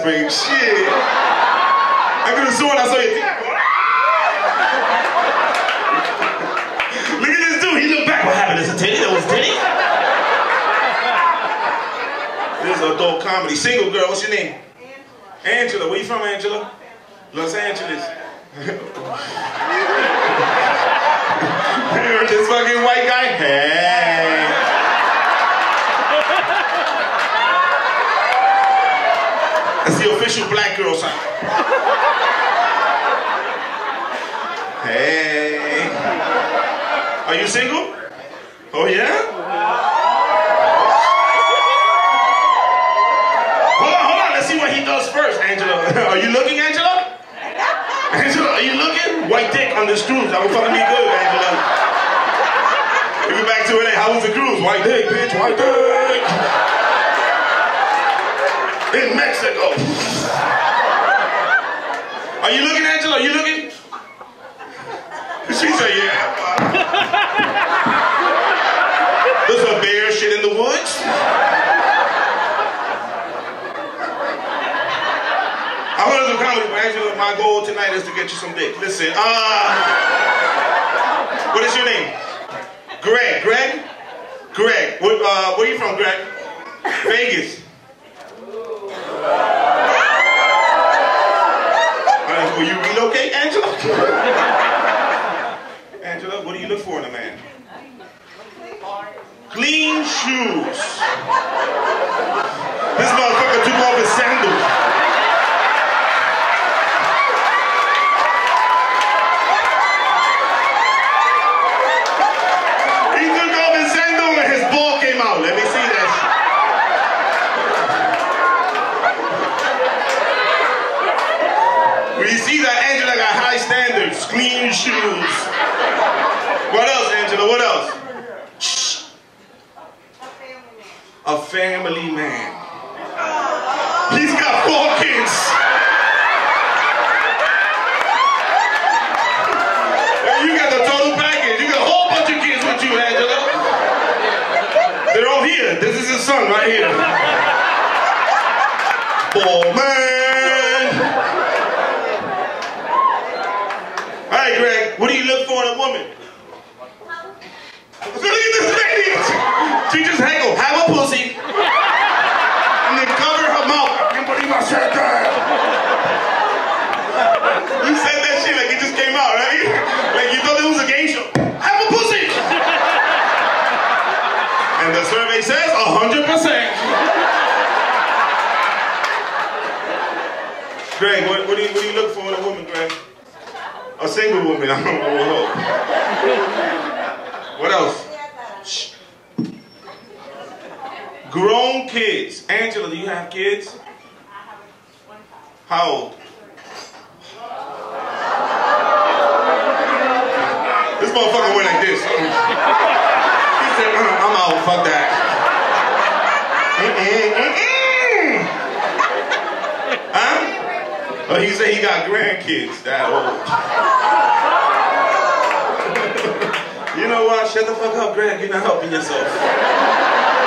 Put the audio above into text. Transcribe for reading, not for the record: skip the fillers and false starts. spring. Shit. I go to the zoo and I saw your dick. Look at this dude. He looked back. What happened? It's a titty. That was titty. This is adult comedy. Single girl. What's your name? Angela. Where you from, Angela? Los Angeles. This fucking white guy. Hey. That's the official black girl sign. Hey. Are you single? Oh yeah? First, Angela. Are you looking, Angela? Angela, are you looking? White dick on this cruise. That would fucking be good, Angela. Give me back to it. How was the cruise? White dick, bitch. White dick. In Mexico. Are you looking, Angela? Are you looking? She said, yeah. There's a bear shit in the woods. I heard some comedy, but Angela, my goal tonight is to get you some dick. Listen, what is your name? Greg. Greg? Greg. Where are you from, Greg? Vegas. Will you relocate, Angela? Angela, what do you look for in a man? Clean shoes. This motherfucker took off his sandals. Clean shoes. What else, Angela? What else? Shh. A family man. He's got 4 kids. And you got the total package. You got a whole bunch of kids with you, Angela. They're all here. This is his son right here. Oh, man. Greg, what do you look for in a woman? Look at this lady! She just haggled. Have a pussy. And then cover her mouth. I can't believe I said that. You said that shit like it just came out, right? Like you thought it was a game show. Have a pussy! And the survey says 100%. Greg, what do you look for in a woman, Greg? A single woman, I don't know. What else? Shh. Grown kids. Angela, do you have kids? I have 1 child. How old? This motherfucker went like this. He said, I'm out, fuck that. Huh? Oh, he said he got grandkids that old. You know what? Shut the fuck up, Greg. You're not helping yourself.